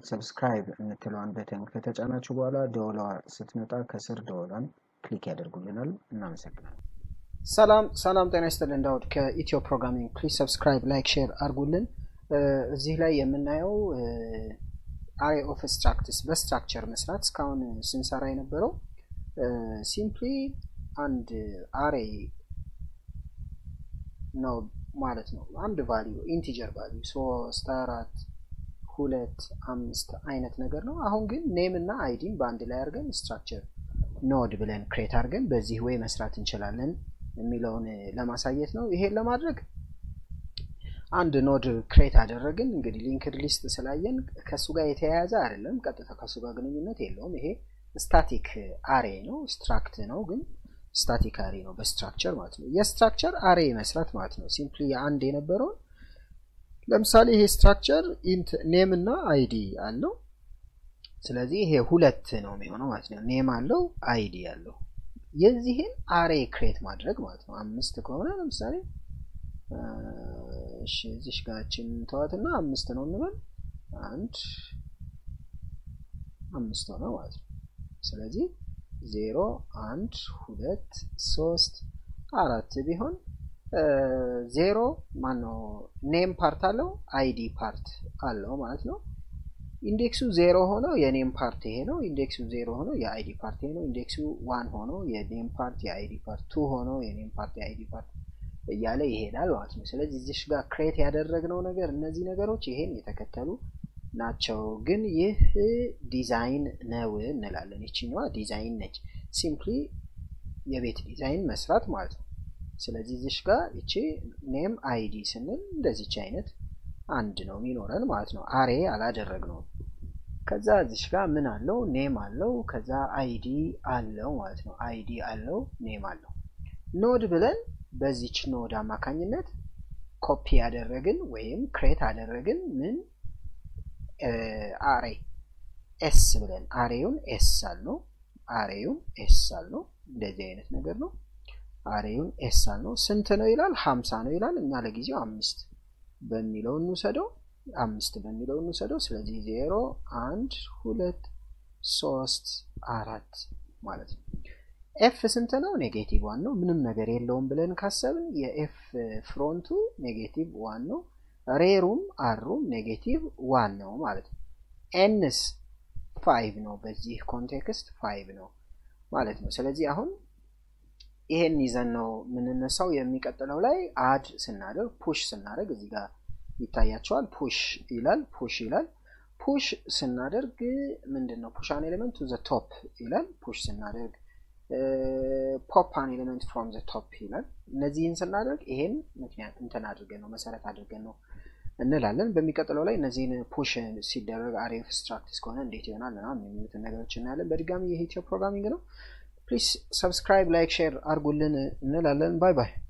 and subscribe and betting Keta Chanachuala dollar Sitnata Kasser Dolan click at Gulinal Namsekna. Salam Tenester and out Etio programming. Please subscribe, like, share, Argulin, Zila Yemenao Array of structures, best structure misrats count since array number simply and array no mallet no and value integer value so start at ሁለት አምስት አይነት ነገር ነው አሁን ግን name እና id ባንድ ላይ አርገን structure node ብለን create አርገን በዚህ way መስራት እንችላለን የሚለውን ለማሳየት ነው ይሄን ለማድረግ አንድ node create አደረግን እንግዲህ linked list ስላየን ከሱ ጋር የተያያዘ አይደለም ቀጥታ ከሱ ጋር ግንኙነት የለውም ይሄ static array ነው struct ነው ግን static array ነው በstructure ማለት ነው የstructure array መስራት ማለት ነው simply አንድ የነበረው ለምሳሌ ይሄ ስትራክቸር ኢንት ኔም እና አይዲ አለው ስለዚህ ይሄ ሁለት ነው የሚሆነው ማለት ነው ኔም አለው አይዲ አለው የዚህን አሬ ክሬት ማድረግ ማለት ነው አምስት ከሆነ ለምሳሌ እሺ እዚህ ጋርችን ተዋትና አምስት ነው እንበል አንድ አምስት ነው ማለት ነው ስለዚህ 0 1 2 3 አራት ቢሆን zero mano name part allo id part allo ማለት ነው ኢንዴክሱ 0 ሆኖ የኔም ፓርት ይሄ ነው ኢንዴክሱ 0 ሆኖ የid ፓርት ይሄ ነው ኢንዴክሱ 1 ሆኖ የኔም ፓርት የid ፓርት 2 ሆኖ የኔም ፓርት የid ፓርት ያለ ይሄዳል ማለት ነው ስለዚህ እዚህ ጋር ክሬት ያደረግነው ነገር እነዚህ ነገሮች ይሄን የተከተሉ ናቸው ግን ይህ ዲዛይን ነው እንላለን እቺኛዋ ዲዛይን ነች ሲምፕሊ የቤት ዲዛይን መስራት ማለት ነው ስለዚህ እዚህ ጋር እቺ name id ስንል እንደዚህ አይነት አንድ ነው የሚኖረን ማለት ነው አሬ አላደረግነው ከዛ እዚህ ጋር ምን አለው name አለው ከዛ id አለው ማለት ነው id አለው name አለው node ብለን በዚች node አማካኝነት ኮፒ ያደረግን ወይም ክሬት አደረግን ምን አሬ s ብለን አሬውን s አለው አሬውን s አለው እንደዚህ አይነት ነገር ነው አሬውን s ነው ስንት ነው ይላል 50 ነው ይላል እኛ ለጊዜው 5 በሚለው እንውሰደው 5 በሚለው እንውሰደው ስለዚህ 0 1 2 3 4 ማለት ነው f ስንት ነው ኔጌቲቭ 1 ነው ምንም ነገር የለውም ብለን ካሰብን የf ፍሮንቱ ኔጌቲቭ 1 ነው ሬሩም አሩም ኔጌቲቭ 1 ነው ማለት ነው n's 5 ነው በዚህ ኮንቴክስት 5 ነው ማለት ነው ስለዚህ አሁን ይሄን ይዘን ነው ምንነሳው የሚቀጥለው ላይ አድ ስናደርግ ፑሽ ስናደርግ እዚህ ጋር ይታያችኋል ፑሽ ይላል ፑሽ ስናደርግ ምንድነው ፑሽ አን ኤሌመንት ቱ ዘ ቶፕ ይላል ፑሽ ስናደርግ ፖፕ አን ኤሌመንት ፍሮም ዘ ቶፕ ይላል እነዚህን ስናደርግ ይሄን ምክንያት እንተን አድርገን ነው መሰረት አድርገን ነው እንላለን በሚቀጥለው ላይ እነዚህን ፑሽ ሲደረግ አሬ ኦፍ ስትራክትስ ከሆነ እንዴት ይሆናል እናም የሚሉት ነገሮች እናያለን በድጋሚ ይሄ ቴፕ ፕሮግራሚንግ ነው Please subscribe, like, share, argulin, nilalan. Bye bye.